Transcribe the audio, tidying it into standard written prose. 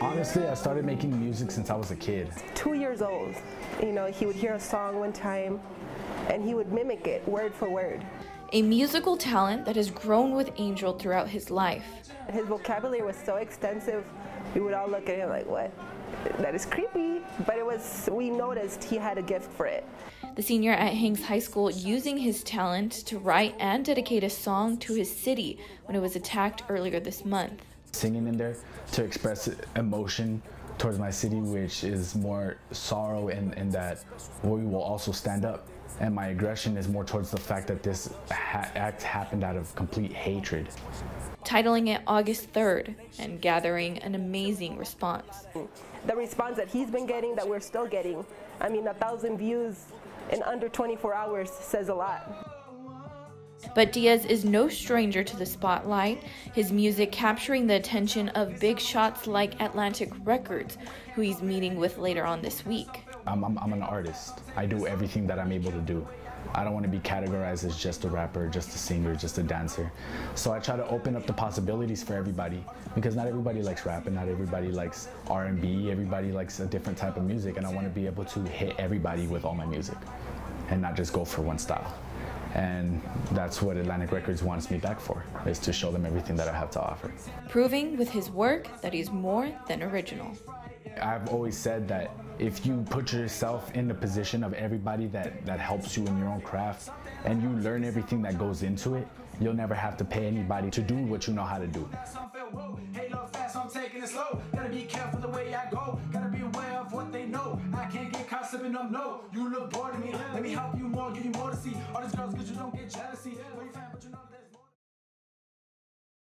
Honestly, I started making music since I was a kid. 2 years old, you know, he would hear a song one time and he would mimic it word for word. A musical talent that has grown with Angel throughout his life. His vocabulary was so extensive, we would all look at him like, what? That is creepy. But it was, we noticed he had a gift for it. The senior at Hanks High School using his talent to write and dedicate a song to his city when it was attacked earlier this month. Singing in there to express emotion towards my city, which is more sorrow, and that we will also stand up. And my aggression is more towards the fact that this act happened out of complete hatred. Titling it August 3rd and gathering an amazing response. The response that he's been getting, that we're still getting, I mean, 1,000 views in under 24 hours says a lot. But Diaz is no stranger to the spotlight, his music capturing the attention of big shots like Atlantic Records, who he's meeting with later on this week. I'm an artist. I do everything that I'm able to do. I don't want to be categorized as just a rapper, just a singer, just a dancer. So I try to open up the possibilities for everybody, because not everybody likes rap and not everybody likes R&B. Everybody likes a different type of music, and I want to be able to hit everybody with all my music and not just go for one style. And that's what Atlantic Records wants me back for, is to show them everything that I have to offer. Proving with his work that he's more than original. I've always said that if you put yourself in the position of everybody that helps you in your own craft, and you learn everything that goes into it, you'll never have to pay anybody to do what you know how to do. You look bored to me. Let me help you more, give you more to see. All these girls, cause you don't get jealousy.